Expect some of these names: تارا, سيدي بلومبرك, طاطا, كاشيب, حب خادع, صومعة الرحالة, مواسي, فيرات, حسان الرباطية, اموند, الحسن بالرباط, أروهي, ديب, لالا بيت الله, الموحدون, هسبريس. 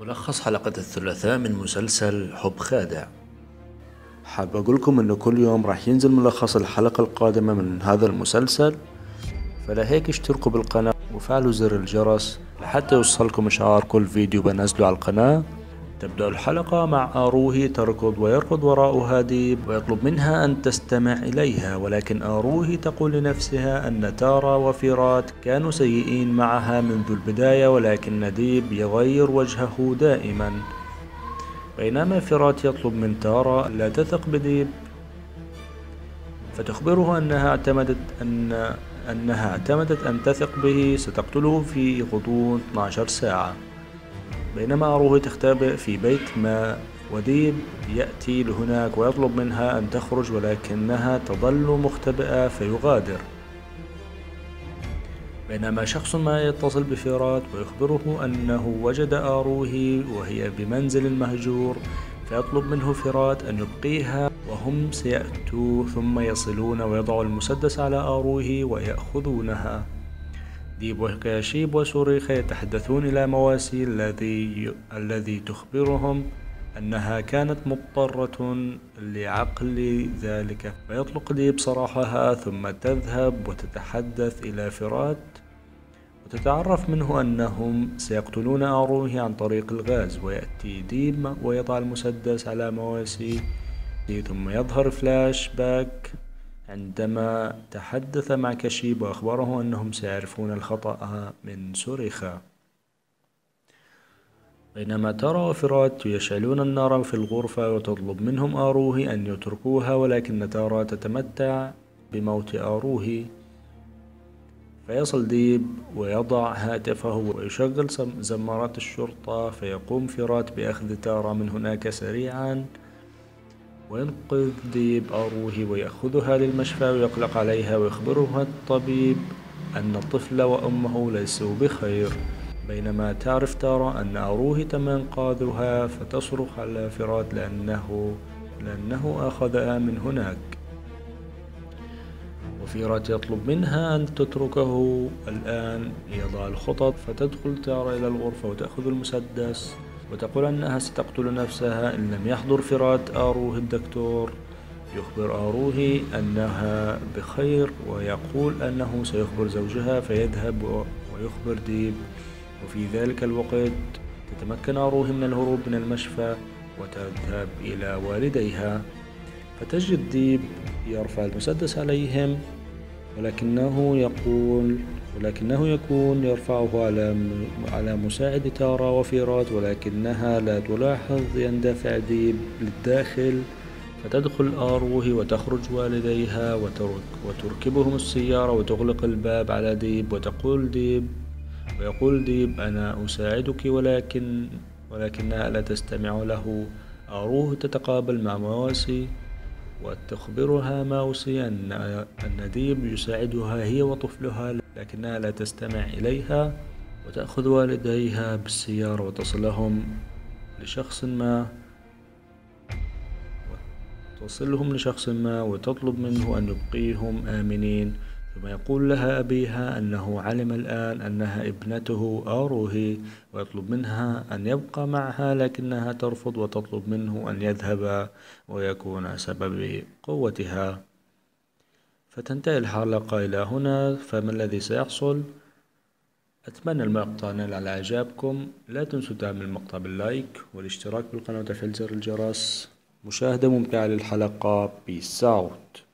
ملخص حلقة الثلاثاء من مسلسل حب خادع. حاب أقول لكم إنه كل يوم راح ينزل ملخص الحلقة القادمة من هذا المسلسل، فلهيك اشتركوا بالقناة وفعلوا زر الجرس لحتى يوصلكم إشعار كل فيديو بنزله على القناة. تبدأ الحلقة مع أروهي تركض ويركض وراءها ديب ويطلب منها أن تستمع إليها، ولكن أروهي تقول لنفسها أن تارا وفيرات كانوا سيئين معها منذ البداية، ولكن ديب يغير وجهه دائما، بينما فيرات يطلب من تارا لا تثق بديب، فتخبره أنها اعتمدت أن تثق به ستقتله في غضون 12 ساعة. بينما أروهي تختبئ في بيت ما، وديب يأتي لهناك ويطلب منها أن تخرج، ولكنها تظل مختبئة فيغادر. بينما شخص ما يتصل بفيرات ويخبره أنه وجد أروهي وهي بمنزل مهجور، فيطلب منه فيرات أن يبقيها وهم سيأتوا ثم يصلون ويضعوا المسدس على أروهي ويأخذونها. ديب وكاشيب وسوريخه يتحدثون إلى مواسي الذي تخبرهم أنها كانت مضطرة لعقل ذلك، فيطلق ديب سراحها ثم تذهب وتتحدث إلى فيرات وتتعرف منه أنهم سيقتلون أروهي عن طريق الغاز. ويأتي ديب ويضع المسدس على مواسي، ثم يظهر فلاش باك عندما تحدث مع كاشيب وأخبره أنهم سيعرفون الخطأ من سوريخه. بينما تارا وفيرات يشعلون النار في الغرفة وتطلب منهم أروهي أن يتركوها، ولكن تارا تتمتع بموت أروهي. فيصل ديب ويضع هاتفه ويشغل زمارات الشرطة، فيقوم فيرات بأخذ تارا من هناك سريعا وينقذ ديب أروهي ويأخذها للمشفى ويقلق عليها ويخبرها الطبيب أن الطفل وأمه ليسوا بخير. بينما تعرف تارا أن أروهي تم إنقاذها، فتصرخ على فيرات لأنه أخذها من هناك، وفيرات يطلب منها أن تتركه الآن ليضع الخطط. فتدخل تارا إلى الغرفة وتأخذ المسدس وتقول أنها ستقتل نفسها إن لم يحضر فيرات أروهي الدكتور. يخبر أروهي أنها بخير ويقول أنه سيخبر زوجها، فيذهب ويخبر ديب. وفي ذلك الوقت تتمكن أروهي من الهروب من المشفى وتذهب إلى والديها، فتجد ديب يرفع المسدس عليهم، ولكنه يكون يرفعه على مساعد تارا وفيرات، ولكنها لا تلاحظ. يندفع ديب للداخل، فتدخل أروهي وتخرج والديها وتركبهم السيارة وتغلق الباب على ديب، ويقول ديب أنا أساعدك، ولكنها لا تستمع له. أروهي تتقابل مع مواسي وتخبرها مواسي أن ديب يساعدها هي وطفلها، لكنها لا تستمع إليها، وتأخذ والديها بالسيارة وتصلهم لشخص ما وتطلب منه أن يبقيهم آمنين. ثم يقول لها أبيها أنه علم الآن أنها ابنته أروهي، ويطلب منها أن يبقى معها، لكنها ترفض وتطلب منه أن يذهب ويكون سبب قوتها. فتنتهي الحلقة إلى هنا، فما الذي سيحصل؟ أتمنى المقطع نال على إعجابكم. لا تنسوا دعم المقطع باللايك والاشتراك بالقناة وتفعيل زر الجرس. مشاهدة ممتعة للحلقة. Peace out.